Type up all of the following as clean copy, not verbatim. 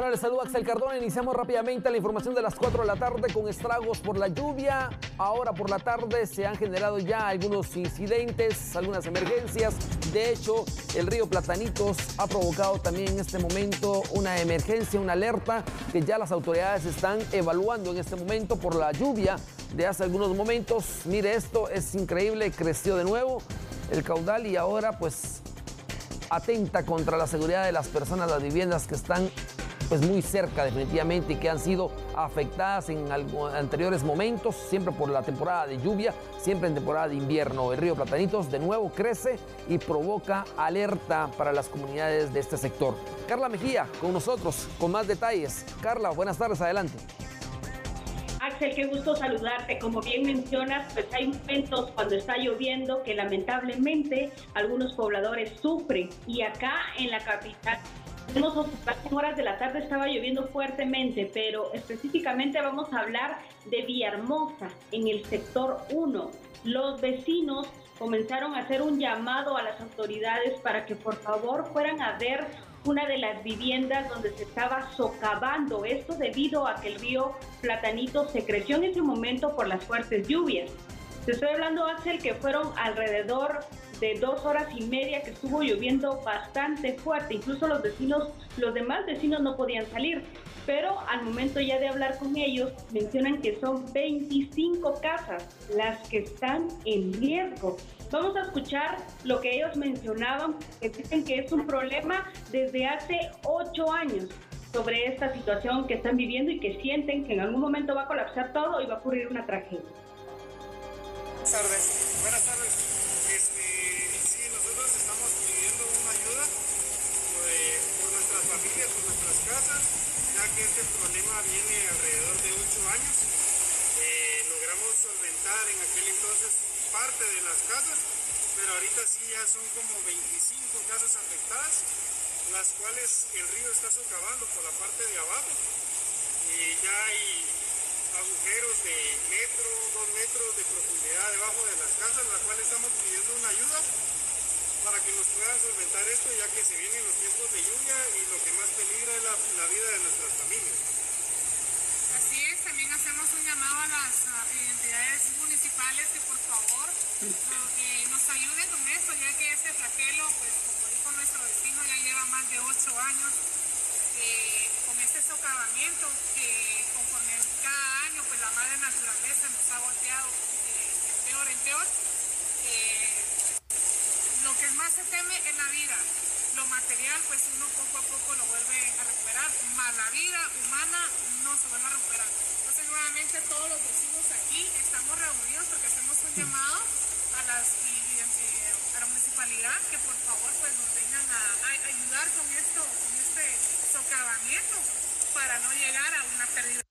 Hola, les saluda Axel Cardón. Iniciamos rápidamente la información de las 4 de la tarde con estragos por la lluvia. Ahora por la tarde se han generado ya algunos incidentes, algunas emergencias. De hecho, el río Platanitos ha provocado también en este momento una emergencia, una alerta que ya las autoridades están evaluando en este momento por la lluvia de hace algunos momentos. Mire esto, es increíble, creció de nuevo el caudal y ahora pues atenta contra la seguridad de las personas, las viviendas que están pues muy cerca definitivamente y que han sido afectadas en anteriores momentos, siempre por la temporada de lluvia, siempre en temporada de invierno. El río Platanitos de nuevo crece y provoca alerta para las comunidades de este sector. Carla Mejía con nosotros con más detalles. Carla, buenas tardes, adelante. Axel, qué gusto saludarte. Como bien mencionas, pues hay momentos cuando está lloviendo que lamentablemente algunos pobladores sufren, y acá en la capital en horas de la tarde estaba lloviendo fuertemente, pero específicamente vamos a hablar de Villa Hermosa, en el sector 1. Los vecinos comenzaron a hacer un llamado a las autoridades para que por favor fueran a ver una de las viviendas donde se estaba socavando. Esto debido a que el río Platanito se creció en ese momento por las fuertes lluvias. Te estoy hablando, Axel, que fueron alrededor de 2 horas y media que estuvo lloviendo bastante fuerte. Incluso los vecinos, los demás vecinos no podían salir, pero al momento ya de hablar con ellos mencionan que son 25 casas las que están en riesgo. Vamos a escuchar lo que ellos mencionaban, que dicen que es un problema desde hace 8 años sobre esta situación que están viviendo y que sienten que en algún momento va a colapsar todo y va a ocurrir una tragedia. Buenas tardes. Familias, con nuestras casas, ya que este problema viene alrededor de 8 años. Logramos solventar en aquel entonces parte de las casas, pero ahorita sí ya son como 25 casas afectadas, las cuales el río está socavando por la parte de abajo, y ya hay agujeros de 1 metro, 2 metros de profundidad debajo de las casas, las cuales estamos pidiendo una ayuda para que nos puedan solventar esto, ya que se vienen los tiempos de lluvia y lo que más peligra es la vida de nuestras familias. Así es, también hacemos un llamado a las entidades municipales que por favor nos ayuden con esto, ya que este flagelo, pues como dijo nuestro vecino, ya lleva más de 8 años con este socavamiento que conforme cada año pues la madre naturaleza nos ha volteado peor en peor. Lo que más se teme es la vida. Lo material, pues uno poco a poco lo vuelve a recuperar, más la vida humana no se vuelve a recuperar. Entonces nuevamente todos los vecinos aquí estamos reunidos porque hacemos un llamado a la municipalidad que por favor pues nos vengan a ayudar con esto, con este socavamiento, para no llegar a una pérdida.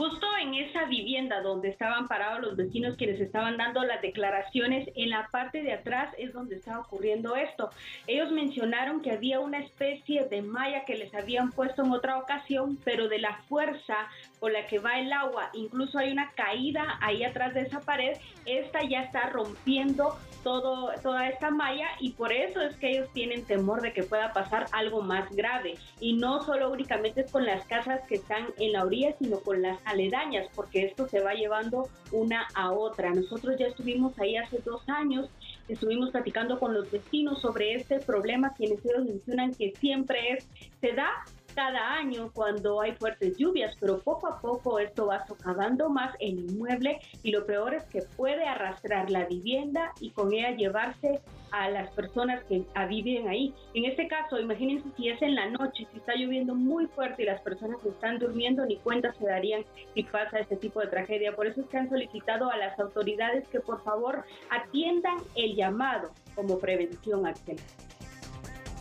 Justo en esa vivienda donde estaban parados los vecinos quienes estaban dando las declaraciones, en la parte de atrás es donde estaba ocurriendo esto. Ellos mencionaron que había una especie de malla que les habían puesto en otra ocasión, pero de la fuerza con la que va el agua, incluso hay una caída ahí atrás de esa pared, esta ya está rompiendo toda esta malla, y por eso es que ellos tienen temor de que pueda pasar algo más grave, y no solo únicamente con las casas que están en la orilla, sino con las aledañas, porque esto se va llevando una a otra. Nosotros ya estuvimos ahí hace 2 años, estuvimos platicando con los vecinos sobre este problema, quienes ellos mencionan que siempre se da cada año cuando hay fuertes lluvias, pero poco a poco esto va socavando más el inmueble, y lo peor es que puede arrastrar la vivienda y con ella llevarse a las personas que viven ahí. En este caso, imagínense si es en la noche, si está lloviendo muy fuerte y las personas están durmiendo, ni cuenta se darían si pasa este tipo de tragedia. Por eso es que han solicitado a las autoridades que por favor atiendan el llamado como prevención, Axel.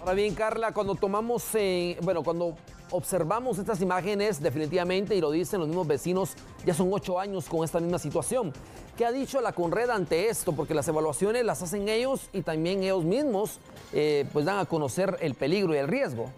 Ahora bien, Carla, cuando observamos estas imágenes, definitivamente, y lo dicen los mismos vecinos, ya son 8 años con esta misma situación. ¿Qué ha dicho la CONRED ante esto? Porque las evaluaciones las hacen ellos y también ellos mismos pues dan a conocer el peligro y el riesgo.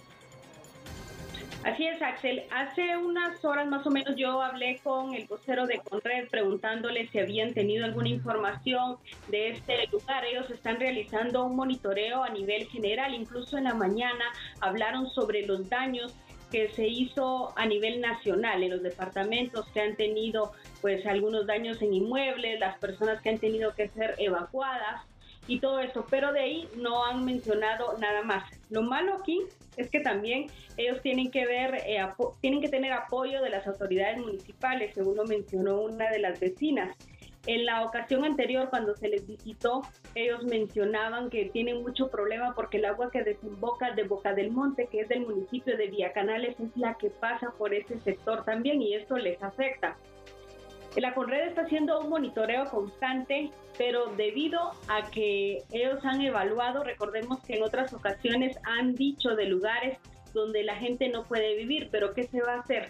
Así es, Axel. Hace unas horas más o menos yo hablé con el vocero de CONRED preguntándole si habían tenido alguna información de este lugar. Ellos están realizando un monitoreo a nivel general. Incluso en la mañana hablaron sobre los daños que se hizo a nivel nacional en los departamentos que han tenido pues algunos daños en inmuebles, las personas que han tenido que ser evacuadas y todo eso, pero de ahí no han mencionado nada más. Lo malo aquí es que también ellos tienen que tener apoyo de las autoridades municipales, según lo mencionó una de las vecinas. En la ocasión anterior, cuando se les visitó, ellos mencionaban que tienen mucho problema porque el agua que desemboca de Boca del Monte, que es del municipio de Villacanales, es la que pasa por ese sector también y esto les afecta. La CONRED está haciendo un monitoreo constante, pero debido a que ellos han evaluado, recordemos que en otras ocasiones han dicho de lugares donde la gente no puede vivir, pero ¿qué se va a hacer?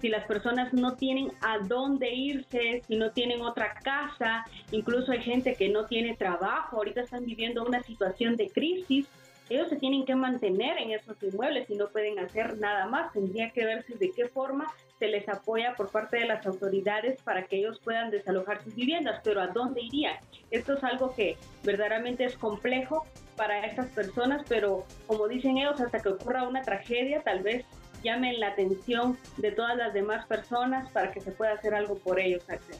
Si las personas no tienen a dónde irse, si no tienen otra casa, incluso hay gente que no tiene trabajo, ahorita están viviendo una situación de crisis, ellos se tienen que mantener en esos inmuebles y no pueden hacer nada más. Tendría que verse de qué forma se les apoya por parte de las autoridades para que ellos puedan desalojar sus viviendas, pero ¿a dónde irían? Esto es algo que verdaderamente es complejo para estas personas, pero como dicen ellos, hasta que ocurra una tragedia, tal vez llamen la atención de todas las demás personas para que se pueda hacer algo por ellos, Axel.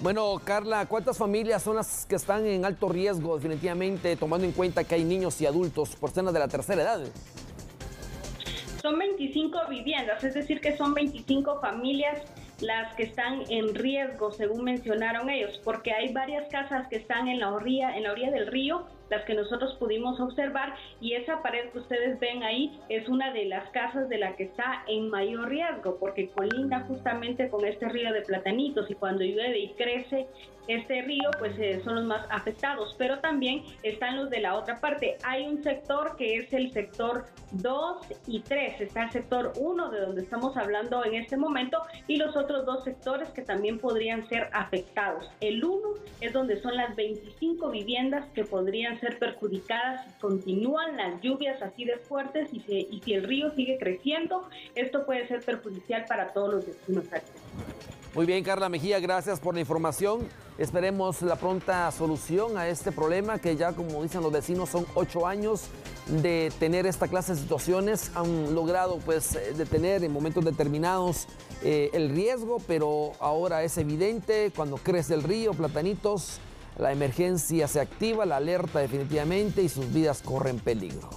Bueno, Carla, ¿cuántas familias son las que están en alto riesgo, definitivamente, tomando en cuenta que hay niños y adultos por ser de la tercera edad? Son 25 viviendas, es decir que son 25 familias las que están en riesgo, según mencionaron ellos, porque hay varias casas que están en la orilla del río, las que nosotros pudimos observar, y esa pared que ustedes ven ahí es una de las casas de la que está en mayor riesgo, porque colinda justamente con este río de Platanitos, y cuando llueve y crece este río, pues son los más afectados, pero también están los de la otra parte. Hay un sector que es el sector 2 y 3, está el sector 1 de donde estamos hablando en este momento, y los otros dos sectores que también podrían ser afectados. El 1 es donde son las 25 viviendas que podrían ser perjudicadas si continúan las lluvias así de fuertes y si el río sigue creciendo, esto puede ser perjudicial para todos los vecinos. Muy bien, Carla Mejía, gracias por la información. Esperemos la pronta solución a este problema que ya, como dicen los vecinos, son 8 años de tener esta clase de situaciones. Han logrado pues detener en momentos determinados el riesgo, pero ahora es evidente cuando crece el río Platanitos, la emergencia se activa, la alerta definitivamente y sus vidas corren peligro.